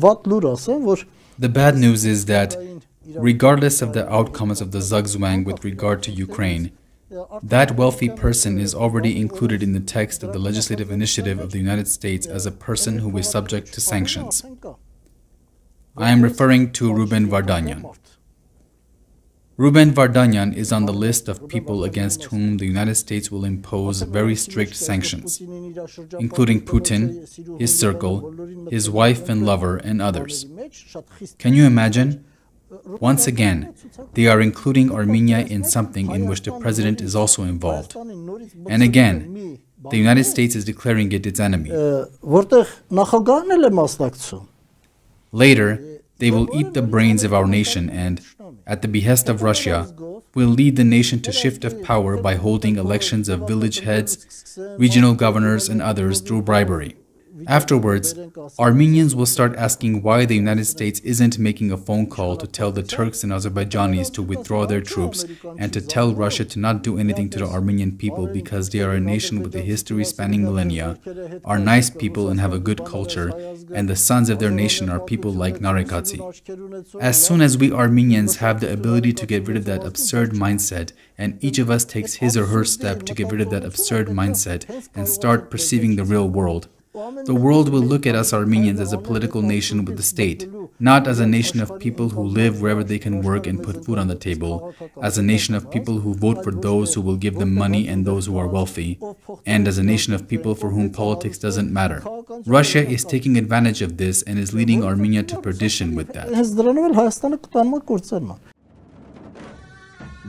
The bad news is that, regardless of the outcomes of the Zugzwang with regard to Ukraine, that wealthy person is already included in the text of the legislative initiative of the United States as a person who is subject to sanctions. I am referring to Ruben Vardanyan. Ruben Vardanyan is on the list of people against whom the United States will impose very strict sanctions, including Putin, his circle, his wife and lover, and others. Can you imagine? Once again, they are including Armenia in something in which the president is also involved. And again, the United States is declaring it its enemy. Later, they will eat the brains of our nation and, at the behest of Russia, will lead the nation to shift of power by holding elections of village heads, regional governors and others through bribery. Afterwards, Armenians will start asking why the United States isn't making a phone call to tell the Turks and Azerbaijanis to withdraw their troops and to tell Russia to not do anything to the Armenian people because they are a nation with a history spanning millennia, are nice people and have a good culture, and the sons of their nation are people like Narekatsi. As soon as we Armenians have the ability to get rid of that absurd mindset, and each of us takes his or her step to get rid of that absurd mindset and start perceiving the real world, the world will look at us Armenians as a political nation with the state, not as a nation of people who live wherever they can work and put food on the table, as a nation of people who vote for those who will give them money and those who are wealthy, and as a nation of people for whom politics doesn't matter. Russia is taking advantage of this and is leading Armenia to perdition with that.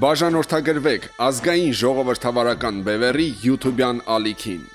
Բաժանորդագրվեք ազգային ժողովրդավարական բևեռի YouTube-յան ալիքին։